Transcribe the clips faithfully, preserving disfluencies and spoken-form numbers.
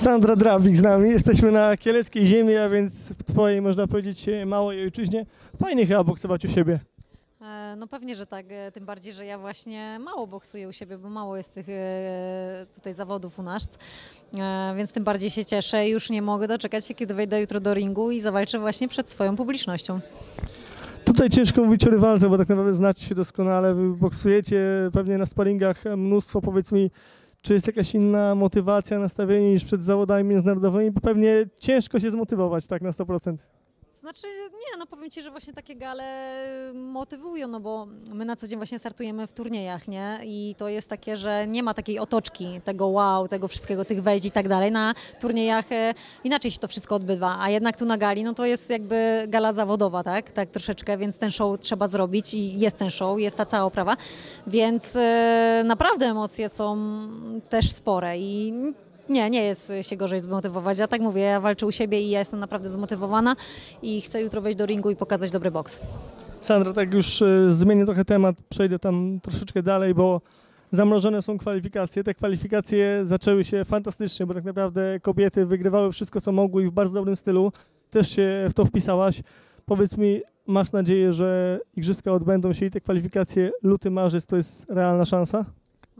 Sandra Drabik z nami. Jesteśmy na kieleckiej ziemi, a więc w twojej, można powiedzieć, małej ojczyźnie. Fajnie chyba boksować u siebie. No pewnie, że tak. Tym bardziej, że ja właśnie mało boksuję u siebie, bo mało jest tych tutaj zawodów u nas. Więc tym bardziej się cieszę. Już nie mogę doczekać się, kiedy wejdę jutro do ringu i zawalczę właśnie przed swoją publicznością. Tutaj ciężko mówić o rywalce, bo tak naprawdę znacie się doskonale. Wy boksujecie pewnie na sparingach mnóstwo. Powiedz mi, czy jest jakaś inna motywacja, nastawienie niż przed zawodami międzynarodowymi? Pewnie ciężko się zmotywować tak na sto procent. Znaczy nie, no powiem Ci, że właśnie takie gale motywują, no bo my na co dzień właśnie startujemy w turniejach, nie? I to jest takie, że nie ma takiej otoczki, tego wow, tego wszystkiego, tych wejść i tak dalej. Na turniejach inaczej się to wszystko odbywa, a jednak tu na gali, no to jest jakby gala zawodowa, tak? Tak troszeczkę, więc ten show trzeba zrobić i jest ten show, jest ta cała oprawa, więc naprawdę emocje są też spore i... Nie, nie jest się gorzej zmotywować. A tak mówię, ja walczę u siebie i ja jestem naprawdę zmotywowana i chcę jutro wejść do ringu i pokazać dobry boks. Sandra, tak już zmienię trochę temat, przejdę tam troszeczkę dalej, bo zamrożone są kwalifikacje. Te kwalifikacje zaczęły się fantastycznie, bo tak naprawdę kobiety wygrywały wszystko, co mogły i w bardzo dobrym stylu. Też się w to wpisałaś. Powiedz mi, masz nadzieję, że igrzyska odbędą się i te kwalifikacje luty, marzec to jest realna szansa?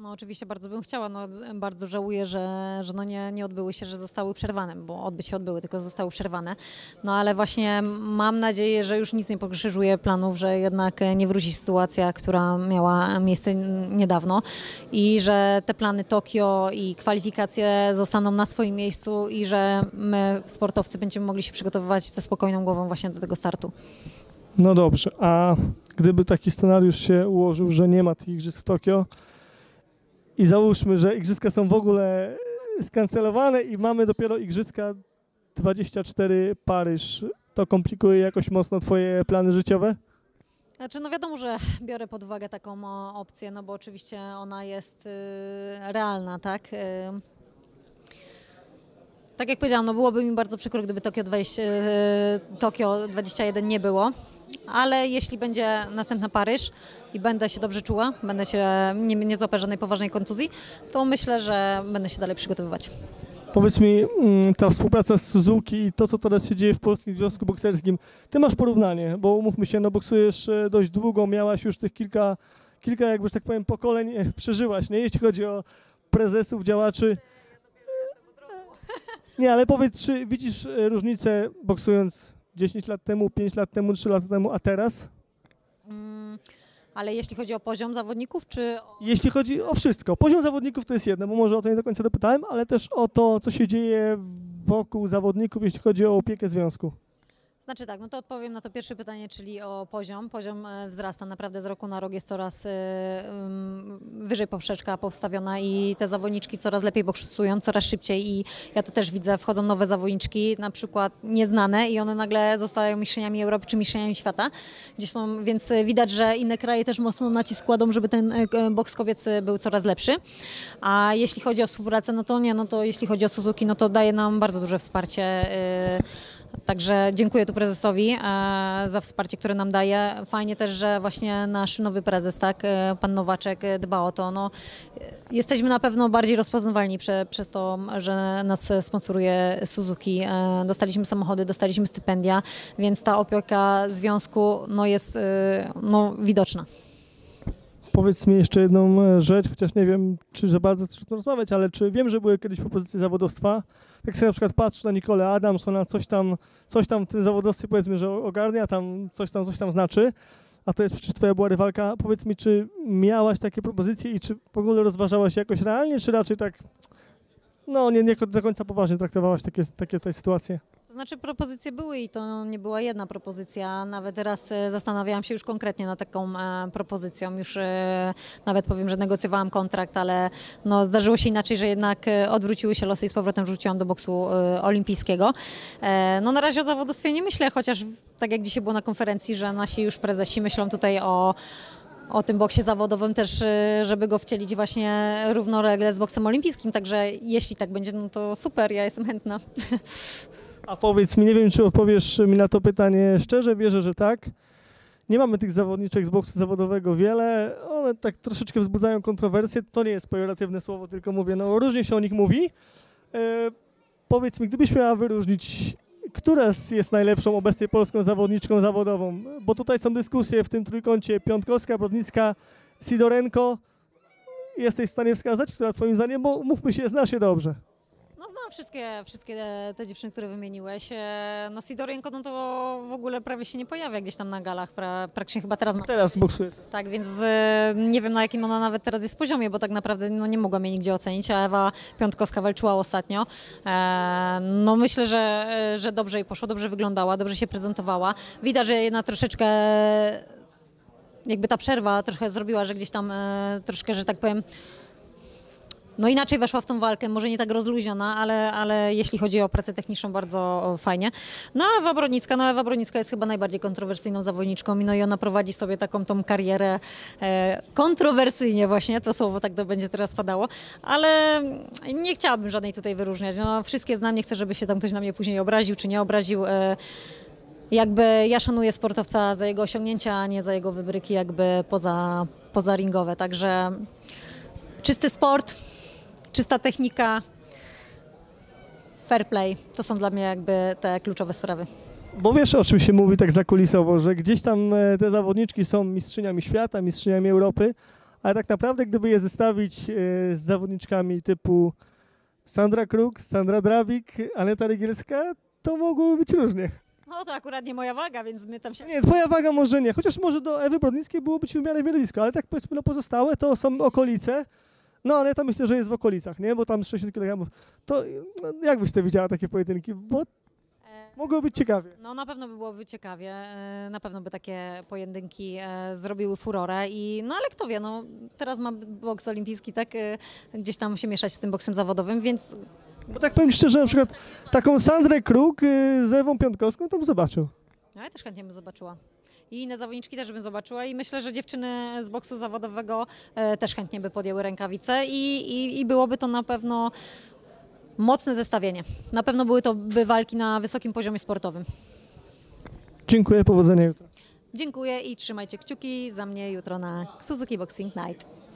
No oczywiście bardzo bym chciała, no bardzo żałuję, że, że no nie, nie odbyły się, że zostały przerwane, bo odbyć się odbyły, tylko zostały przerwane. No ale właśnie mam nadzieję, że już nic nie pokrzyżuje planów, że jednak nie wróci sytuacja, która miała miejsce niedawno i że te plany Tokio i kwalifikacje zostaną na swoim miejscu i że my sportowcy będziemy mogli się przygotowywać ze spokojną głową właśnie do tego startu. No dobrze, a gdyby taki scenariusz się ułożył, że nie ma tych igrzysk w Tokio, i załóżmy, że igrzyska są w ogóle skancelowane i mamy dopiero igrzyska dwadzieścia cztery Paryż. To komplikuje jakoś mocno twoje plany życiowe? Znaczy, no wiadomo, że biorę pod uwagę taką opcję, no bo oczywiście ona jest realna, tak? Tak jak powiedziałam, no byłoby mi bardzo przykro, gdyby Tokio, dwadzieścia, Tokio dwadzieścia jeden nie było. Ale jeśli będzie następna Paryż i będę się dobrze czuła, będę się, nie, nie złapę żadnej poważnej kontuzji, to myślę, że będę się dalej przygotowywać. Powiedz mi, ta współpraca z Suzuki i to, co teraz się dzieje w Polskim Związku Bokserskim, ty masz porównanie, bo umówmy się, no boksujesz dość długo, miałaś już tych kilka, kilka jakby, że tak powiem, pokoleń przeżyłaś, nie? Jeśli chodzi o prezesów, działaczy. Nie, ale powiedz, czy widzisz różnicę boksując dziesięć lat temu, pięć lat temu, trzy lata temu, a teraz? Mm, ale jeśli chodzi o poziom zawodników, czy... Jeśli chodzi o wszystko. Poziom zawodników to jest jedno, bo może o to nie do końca dopytałem, ale też o to, co się dzieje wokół zawodników, jeśli chodzi o opiekę związku. Znaczy tak, no to odpowiem na to pierwsze pytanie, czyli o poziom. Poziom wzrasta, naprawdę z roku na rok jest coraz wyżej poprzeczka powstawiona i te zawodniczki coraz lepiej boksują, coraz szybciej i ja to też widzę, wchodzą nowe zawodniczki, na przykład nieznane i one nagle zostają mistrzyniami Europy czy mistrzyniami świata, gdzie są, więc widać, że inne kraje też mocno nacisk kładą, żeby ten boks kobiec był coraz lepszy. A jeśli chodzi o współpracę, no to nie, no to jeśli chodzi o Suzuki, no to daje nam bardzo duże wsparcie. Także dziękuję tu prezesowi za wsparcie, które nam daje. Fajnie też, że właśnie nasz nowy prezes, tak, pan Nowaczek dba o to. No, jesteśmy na pewno bardziej rozpoznawalni prze, przez to, że nas sponsoruje Suzuki. Dostaliśmy samochody, dostaliśmy stypendia, więc ta opieka związku no, jest no, widoczna. Powiedz mi jeszcze jedną rzecz, chociaż nie wiem, czy za bardzo chcesz rozmawiać, ale czy wiem, że były kiedyś propozycje zawodowstwa. Tak sobie na przykład patrzę na Nicole Adams, ona coś tam, coś tam w tym zawodowstwie, powiedzmy, że ogarnia, tam coś tam, coś tam znaczy, a to jest przecież twoja była rywalka. Powiedz mi, czy miałaś takie propozycje i czy w ogóle rozważałaś jakoś realnie, czy raczej tak, no nie, nie do końca poważnie traktowałaś takie, takie tutaj sytuacje? To znaczy propozycje były i to nie była jedna propozycja, nawet teraz zastanawiałam się już konkretnie nad taką e, propozycją, już e, nawet powiem, że negocjowałam kontrakt, ale no, zdarzyło się inaczej, że jednak e, odwróciły się losy i z powrotem wrzuciłam do boksu e, olimpijskiego. E, no na razie o zawodowstwie nie myślę, chociaż tak jak dzisiaj było na konferencji, że nasi już prezesi myślą tutaj o... o tym boksie zawodowym też, żeby go wcielić właśnie równolegle z boksem olimpijskim, także jeśli tak będzie, no to super, ja jestem chętna. A powiedz mi, nie wiem, czy odpowiesz mi na to pytanie szczerze, wierzę, że tak. Nie mamy tych zawodniczek z boksu zawodowego wiele, one tak troszeczkę wzbudzają kontrowersje, to nie jest pejoratywne słowo, tylko mówię, no różnie się o nich mówi. Powiedz mi, gdybyś miała wyróżnić, która jest najlepszą obecnie polską zawodniczką zawodową? Bo tutaj są dyskusje w tym trójkącie Piątkowska, Brodnicka, Sidorenko. Jesteś w stanie wskazać, która twoim zdaniem, bo mówmy się, zna się dobrze. No znam wszystkie, wszystkie te dziewczyny, które wymieniłeś. No Sidorenko no to w ogóle prawie się nie pojawia gdzieś tam na galach, pra, praktycznie chyba teraz ma. Teraz boksuje. Tak, więc nie wiem, na jakim ona nawet teraz jest poziomie, bo tak naprawdę no, nie mogła mnie nigdzie ocenić, a Ewa Piątkowska walczyła ostatnio. No myślę, że, że dobrze jej poszło, dobrze wyglądała, dobrze się prezentowała. Widać, że jedna troszeczkę... Jakby ta przerwa trochę zrobiła, że gdzieś tam e, troszkę, że tak powiem, no inaczej weszła w tą walkę, może nie tak rozluźniona, ale, ale jeśli chodzi o pracę techniczną, bardzo fajnie. No a Ewa Brodnicka, no Ewa Brodnicka jest chyba najbardziej kontrowersyjną zawodniczką, no i ona prowadzi sobie taką tą karierę e, kontrowersyjnie właśnie, to słowo tak to będzie teraz padało, ale nie chciałabym żadnej tutaj wyróżniać, no wszystkie znam, nie chcę, żeby się tam ktoś na mnie później obraził czy nie obraził. E, Jakby ja szanuję sportowca za jego osiągnięcia, a nie za jego wybryki jakby poza, poza ringowe. Także czysty sport, czysta technika, fair play to są dla mnie jakby te kluczowe sprawy. Bo wiesz, o czym się mówi tak zakulisowo, że gdzieś tam te zawodniczki są mistrzyniami świata, mistrzyniami Europy, ale tak naprawdę gdyby je zestawić z zawodniczkami typu Sandra Kruk, Sandra Drabik, Aneta Rygielska, to mogłoby być różnie. No to akurat nie moja waga, więc my tam się... Nie, twoja waga może nie, chociaż może do Ewy Brodnickiej było być w miarę blisko, ale tak powiedzmy, no pozostałe to są okolice, no ale ja tam myślę, że jest w okolicach, nie, bo tam sześćdziesiąt kilogramów, to no, jak byś te widziała takie pojedynki, bo mogło być ciekawie. No na pewno by byłoby ciekawie, na pewno by takie pojedynki zrobiły furorę i no ale kto wie, no teraz ma boks olimpijski, tak, gdzieś tam się mieszać z tym boksem zawodowym, więc... Bo tak powiem szczerze, na przykład taką Sandrę Kruk z Ewą Piątkowską to bym zobaczył. No ja też chętnie bym zobaczyła. I inne zawodniczki też bym zobaczyła i myślę, że dziewczyny z boksu zawodowego e, też chętnie by podjęły rękawice i, i, i byłoby to na pewno mocne zestawienie. Na pewno były to by walki na wysokim poziomie sportowym. Dziękuję, powodzenia jutro. Dziękuję i trzymajcie kciuki za mnie jutro na Suzuki Boxing Night.